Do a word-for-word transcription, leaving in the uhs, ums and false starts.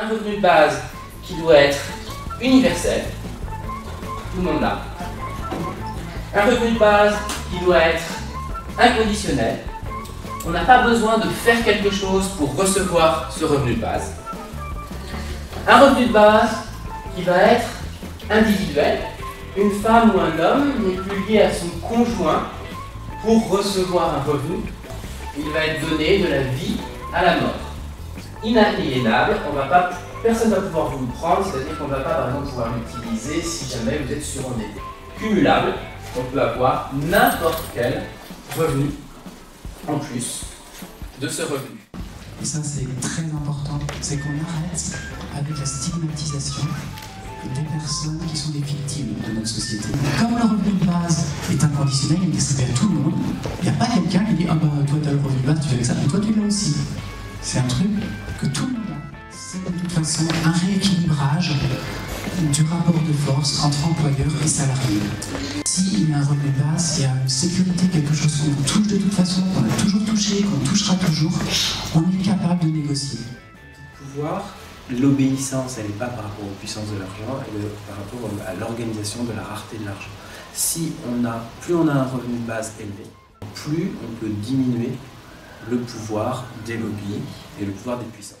un revenu de base qui doit être universel, tout le monde l'a. Un revenu de base qui doit être inconditionnel. On n'a pas besoin de faire quelque chose pour recevoir ce revenu de base. Un revenu de base qui va être individuel. Une femme ou un homme n'est plus lié à son conjoint pour recevoir un revenu. Il va être donné de la vie à la mort. Inaliénable, on va pas, personne ne va pouvoir vous le prendre, c'est-à-dire qu'on ne va pas par exemple pouvoir l'utiliser si jamais vous êtes surendetté. Cumulable, on peut avoir n'importe quel revenu en plus de ce revenu. Et ça c'est très important, c'est qu'on arrête avec la stigmatisation des personnes qui sont des victimes de notre société. Comme le revenu de base est inconditionnel, il est distribué à tout le monde, il n'y a pas quelqu'un qui dit « Ah bah toi tu as le revenu de base, tu fais ça, mais toi tu l'as aussi ». C'est un truc que tout le monde a. C'est de toute façon un rééquilibrage du rapport de force entre employeurs et salariés. S'il y a un revenu de base, il y a une sécurité, quelque chose qu'on touche de toute façon, qu'on a toujours touché, qu'on touchera toujours, on est capable de négocier. Le pouvoir, l'obéissance, elle n'est pas par rapport aux puissances de l'argent, elle est par rapport à l'organisation de la rareté de l'argent. Si on a, plus on a un revenu de base élevé, plus on peut diminuer le pouvoir des lobbies et le pouvoir des puissants.